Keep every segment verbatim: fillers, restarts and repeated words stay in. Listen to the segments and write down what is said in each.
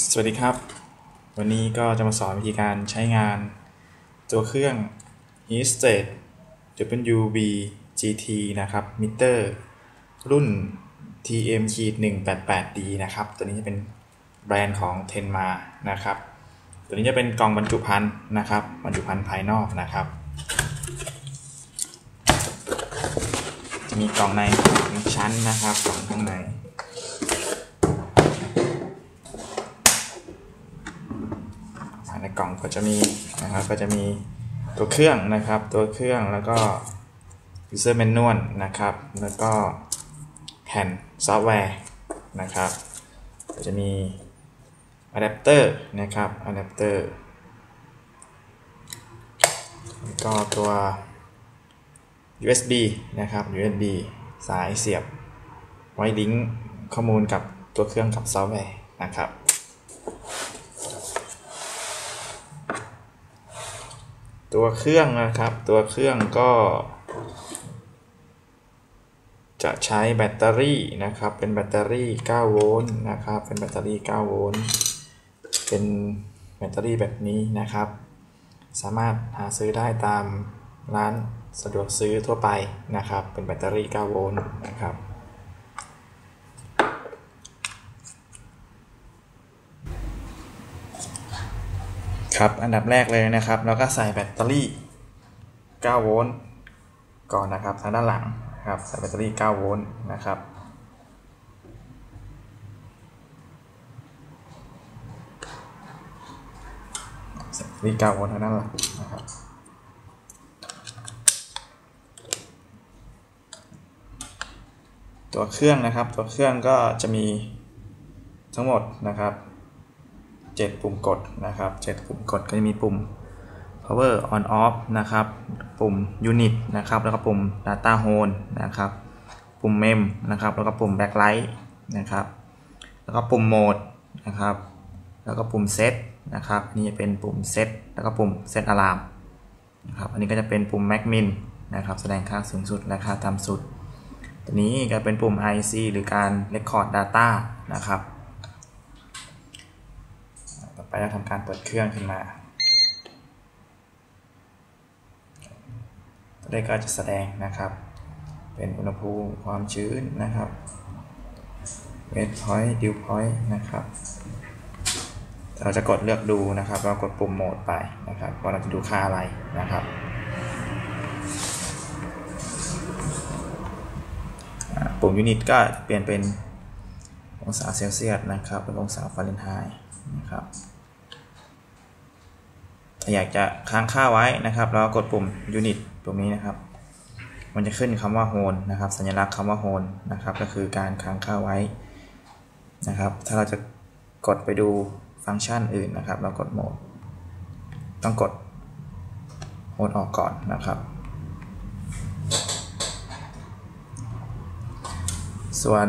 สวัสดีครับวันนี้ก็จะมาสอนวิธีการใช้งานตัวเครื่อง เอช เอส ที ดับเบิลยู บี จี ที นะครับมิเตอร์รุ่น ที เอ็ม จี หนึ่ง แปด แปด ดี นะครับตัวนี้จะเป็นแบรนด์ของ Tenma นะครับตัวนี้จะเป็นกล่องบรรจุภัณฑ์นะครับบรรจุภัณฑ์ภายนอกนะครับจะมีกล่องในชั้นนะครับกล่องข้างในในกล่องก็จะมีนะครับก็จะมีตัวเครื่องนะครับตัวเครื่องแล้วก็ user manual นะครับแล้วก็แผ่นซอฟต์แวร์นะครับก็จะมีอะแดปเตอร์นะครับอะแดปเตอร์แล้วก็ตัว ยู เอส บี นะครับ ยู เอส บี สายเสียบไว้ลิงก์ข้อมูลกับตัวเครื่องกับซอฟต์แวร์นะครับตัวเครื่องนะครับตัวเครื่องก็จะใช้แบตเตอรี่นะครับเป็นแบตเตอรี่เก้าโวลต์นะครับเป็นแบตเตอรี่เก้าโวลต์เป็นแบตเตอรี่แบบนี้นะครับสามารถหาซื้อได้ตามร้านสะดวกซื้อทั่วไปนะครับเป็นแบตเตอรี่เก้าโวลต์นะครับครับอันดับแรกเลยนะครับเราก็ใส่แบตเตอรี่เก้าโวลต์ก่อนนะครับทางด้านหลังนะครับใส่แบตเตอรี่เก้าโวลต์นะครับใส่แบตเตอรี่เก้าโวลต์ทางด้านหลังนะครับตัวเครื่องนะครับตัวเครื่องก็จะมีทั้งหมดนะครับเจ็ดปุ่มกดนะครับเจ็ดปุ่มกดก็จะมีปุ่ม power on off นะครับปุ่ม unit นะครับแล้วก็ปุ่ม data hold นะครับปุ่ม mem นะครับแล้วก็ปุ่ม backlight นะครับแล้วก็ปุ่ม mode นะครับแล้วก็ปุ่ม set นะครับนี่เป็นปุ่ม set แล้วก็ปุ่ม set alarm นะครับอันนี้ก็จะเป็นปุ่ม max min นะครับแสดงค่าสูงสุดและค่าต่ำสุดตัวนี้ก็เป็นปุ่ม ไอ ซี หรือการ record data นะครับไปแล้วทำการเปิดเครื่องขึ้นมาตัวเลขก็จะแสดงนะครับเป็นอุณหภูมิความชื้นนะครับเวทพอยต์ดิวพอยต์นะครับเราจะกดเลือกดูนะครับเรากดปุ่มโหมดไปนะครับว่าเราจะดูค่าอะไรนะครับปุ่มยูนิตก็เปลี่ยนเป็นองศาเซลเซียสนะครับเป็นองศาฟาเรนไฮต์นะครับถ้าอยากจะค้างค่าไว้นะครับเรากดปุ่ม unit ปุ่มนี้นะครับมันจะขึ้นคำว่า hold นะครับสัญลักษณ์คำว่า hold นะครับก็คือการค้างค่าไว้นะครับถ้าเราจะกดไปดูฟังก์ชันอื่นนะครับเรากดโหมดต้องกด hold ออกก่อนนะครับส่วน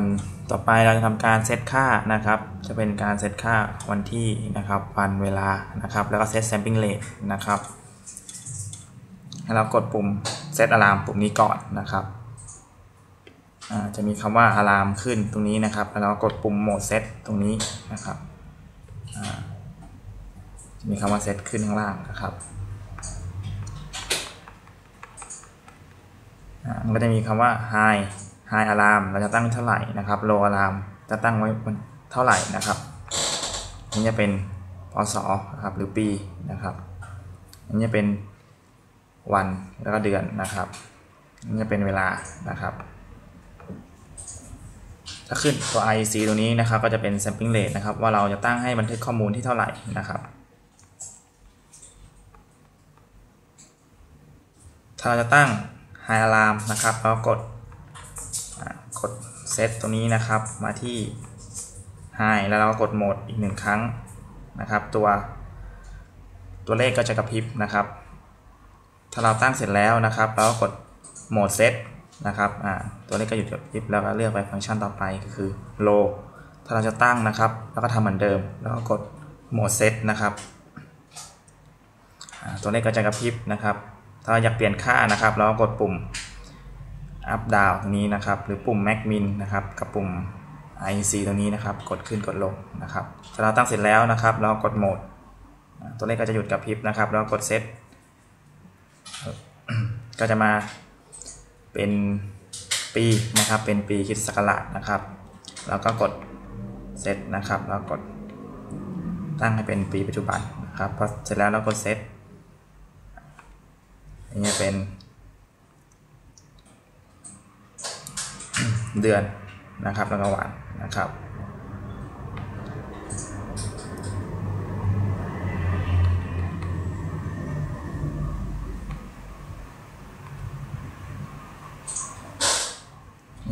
ต่อไปเราจะทำการเซตค่านะครับจะเป็นการเซตค่าวันที่นะครับวันเวลานะครับแล้วก็เซตแซมปิ้งเรทนะครับให้เรากดปุ่มเซตอะลามปุ่มนี้ก่อนนะครับจะมีคำว่าอะลามขึ้นตรงนี้นะครับแล้วเรากดปุ่มโหมดเซตตรงนี้นะครับจะมีคำว่าเซตขึ้นข้างล่างนะครับมันก็จะมีคำว่า high high alarm เราจะตั้งเท่าไหร่นะครับ low alarm จะตั้งไว้เท่าไหร่นะครับนี่จะเป็นพศนะครับหรือปีนะครับนี่จะเป็นวันแล้วก็เดือนนะครับนี่จะเป็นเวลานะครับถ้าขึ้นตัว ไอ ซี ตรงนี้นะครับก็จะเป็น sampling rate นะครับว่าเราจะตั้งให้บันทึกข้อมูลที่เท่าไหร่นะครับถ้าเราจะตั้ง high alarm นะครับเรากดกดเซตตัวนี้นะครับมาที่ high แล้วเรากดโหมดอีกหนึ่งครั้งนะครับตัวตัวเลขก็จะกระพริบนะครับถ้าเราตั้งเสร็จแล้วนะครับเรากดโหมดเซตนะครับอ่าตัวเลขก็หยุดกระพริบแล้วก็เลือกไปฟังก์ชันต่อไปก็คือ low ถ้าเราจะตั้งนะครับแล้วก็ทำเหมือนเดิมแล้วก็กดโหมดเซตนะครับอ่าตัวเลขก็จะกระพริบนะครับถ้าเราอยากเปลี่ยนค่านะครับเรากดปุ่มอัพดาวตรงนี้นะครับหรือปุ่มแม็กมินนะครับกับปุ่ม ไอ เอ็น ซี ตรงนี้นะครับกดขึ้นกดลงนะครับถ้าเราตั้งเสร็จแล้วนะครับเรากดโหมดตัวเลขก็จะหยุดกระพริบนะครับแล้วกดเซต ก็จะมาเป็นปีนะครับเป็นปีคริสตศักราชนะครับแล้วก็กดเซตนะครับแล้วกดตั้งให้เป็นปีปัจจุบันนะครับพอเสร็จแล้วเรากดเซตอย่างเงี้ยเป็นเดือนนะครับแล้วก็วันนะครับ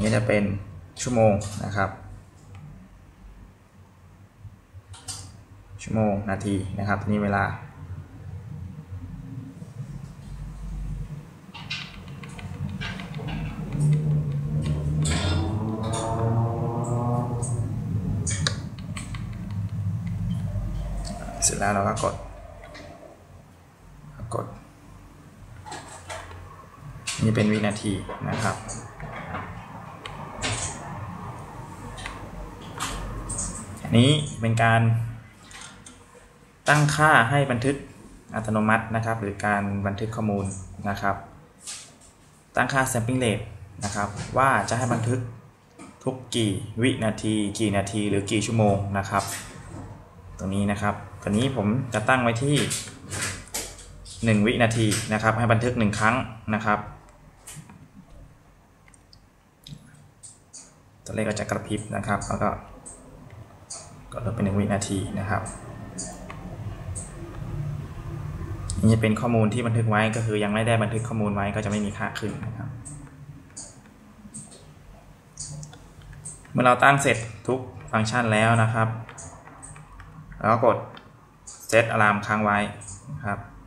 นี่จะเป็นชั่วโมงนะครับชั่วโมงนาทีนะครับนี่เวลาเสร็จแล้วเราก็กดกดนี่เป็นวินาทีนะครับอันนี้เป็นการตั้งค่าให้บันทึกอัตโนมัตินะครับหรือการบันทึกข้อมูลนะครับตั้งค่า sampling rate นะครับว่าจะให้บันทึกทุกกี่วินาทีกี่นาทีหรือกี่ชั่วโมงนะครับตรงนี้นะครับตอนนี้ผมจะตั้งไว้ที่หนึ่งวินาทีนะครับให้บันทึกหนึ่งครั้งนะครับตัวเลขก็จะกระพริบนะครับแล้วก็ก็ลดเป็นหนึ่งวินาทีนะครับนี่จะเป็นข้อมูลที่บันทึกไว้ก็คือยังไม่ได้บันทึกข้อมูลไว้ก็จะไม่มีค่าขึ้นนะครับเมื่อเราตั้งเสร็จทุกฟังก์ชันแล้วนะครับแล้วก็กด set alarm ค้างไว้นะครับเสร็จแล้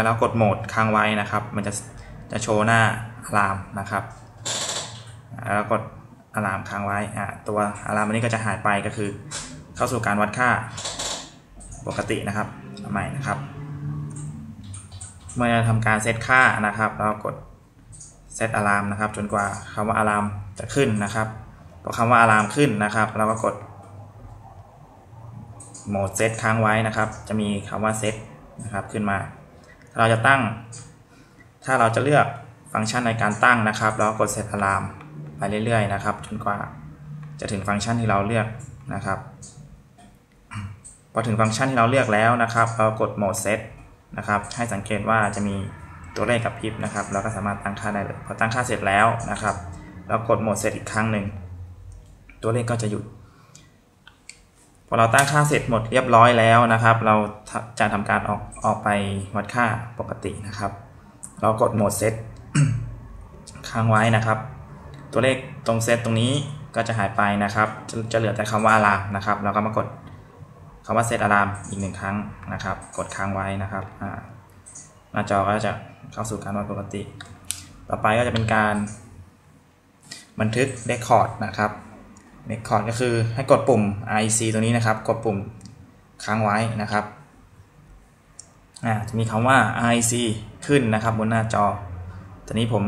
วเรากดโหมดค้างไว้นะครับมันจะจะโชว์หน้า alarm นะครับแล้วกด alarm ค้างไว้อ่ะตัว alarm อันนี้ก็จะหายไปก็คือเข้าสู่การวัดค่าปกตินะครับใหม่นะครับเมื่อทำการเซตค่านะครับเรากดเซตอะลามนะครับจนกว่าคำว่าอะลามจะขึ้นนะครับพอคำว่าอะลามขึ้นนะครับเราก็กดโหมดเซตค้างไว้นะครับจะมีคำว่าเซตนะครับขึ้นมาถ้าเราจะตั้งถ้าเราจะเลือกฟังก์ชันในการตั้งนะครับเรากดเซตอะลามไปเรื่อยๆนะครับจนกว่าจะถึงฟังก์ชันที่เราเลือกนะครับพอถึงฟังก์ชันที่เราเลือกแล้วนะครับเรากดโหมดเซตนะครับให้สังเกตว่าจะมีตัวเลขกับพริบนะครับเราก็สามารถตั้งค่าได้เลยพอตั้งค่าเสร็จแล้วนะครับเรากดโหมดเสร็จอีกครั้งหนึ่งตัวเลขก็จะหยุดพอเราตั้งค่าเสร็จหมดเรียบร้อยแล้วนะครับเราจะทำการออกออกไปวัดค่าปกตินะครับเรากดโหมดเซต ค้างไว้นะครับตัวเลขตรงเซตตรงนี้ก็จะหายไปนะครับจะจะเหลือแต่คำว่าอะลามนะครับเราก็มากดคำว่าเซตอะลามอีกหนึ่งครั้งนะครับกดค้างไว้นะครับหน้าจอก็จะเข้าสู่การวัดปกติต่อไปก็จะเป็นการบันทึกเรคคอร์ดนะครับเรคคอร์ดก็คือให้กดปุ่ม ไอ ซี ตัวนี้นะครับกดปุ่มค้างไว้นะครับจะมีคำว่า ไอ ซี ขึ้นนะครับบนหน้าจอตอนนี้ผม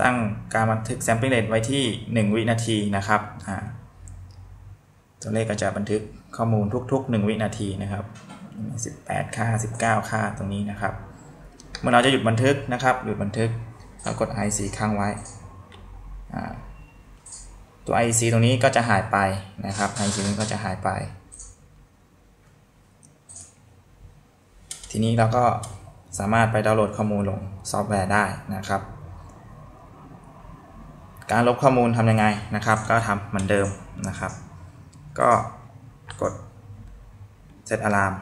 ตั้งการบันทึก sampling rate ไว้ที่หนึ่งวินาทีนะครับตัวเลขก็จะบันทึกข้อมูลทุกๆหนึ่งวินาทีนะครับสิบแปดค่าสิบเก้าค่าตรงนี้นะครับเมื่อเราจะหยุดบันทึกนะครับหยุดบันทึกเรากด ไอ ซี ค้างไว้ตัว ไอ ซี ตรงนี้ก็จะหายไปนะครับ ไอ ซี นี้ก็จะหายไปทีนี้เราก็สามารถไปดาวน์โหลดข้อมูลลงซอฟต์แวร์ได้นะครับการลบข้อมูลทำยังไงนะครับก็ทำเหมือนเดิมนะครับก็กดเซตอะลาม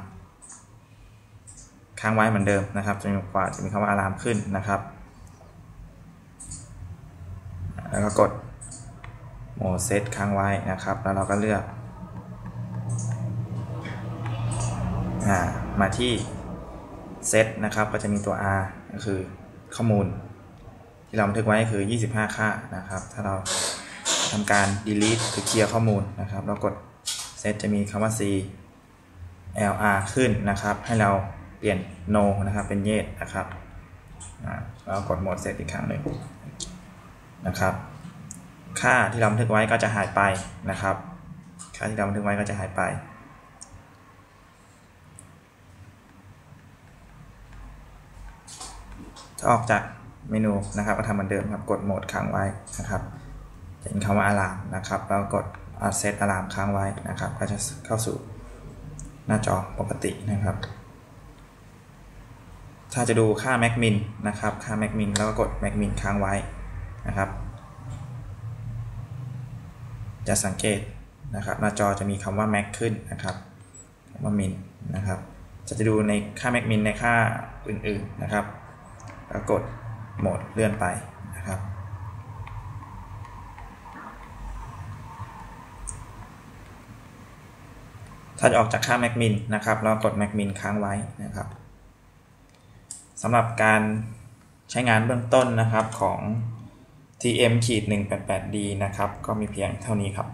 ค้างไว้เหมือนเดิมนะครับจนกว่าจะมีคำว่าอะลามขึ้นนะครับแล้วก็กดโหมดเซตค้างไว้นะครับแล้วเราก็เลือกอ่ามาที่เซตนะครับก็จะมีตัว R ก็คือข้อมูลที่เราบันทึกไว้คือยี่สิบห้าค่านะครับถ้าเราทำการ delete หรือเคลียร์ข้อมูลนะครับแล้วกด set จะมีคำว่า c lr ขึ้นนะครับให้เราเปลี่ยน no นะครับเป็น yes นะครับแล้วกดโหมด set อีกครั้งหนึ่งนะครับค่าที่เราบันทึกไว้ก็จะหายไปนะครับค่าที่เราบันทึกไว้ก็จะหายไปถ้าออกจากเมนูนะครับก็ทำเหมือนเดิมครับกดโหมดค้างไว้นะครับจะเห็นคำว่าอะลามนะครับแล้วกด set อะลามค้างไว้นะครับก็จะเข้าสู่หน้าจอปกตินะครับถ้าจะดูค่า mac min นะครับค่า mac min แล้วก็กด mac min ค้างไว้นะครับจะสังเกตนะครับหน้าจอจะมีคำว่า mac ขึ้นนะครับคำว่า min นะครับจะจะดูในค่า mac min ในค่าอื่นๆนะครับแล้วกดโหมดเลื่อนไปนะครับถ้าจะออกจากค่า mac min นะครับแล้วกด mac min ค้างไว้นะครับสำหรับการใช้งานเบื้องต้นนะครับของ ที เอ็ม หนึ่ง แปด แปด ดี นะครับก็มีเพียงเท่านี้ครับ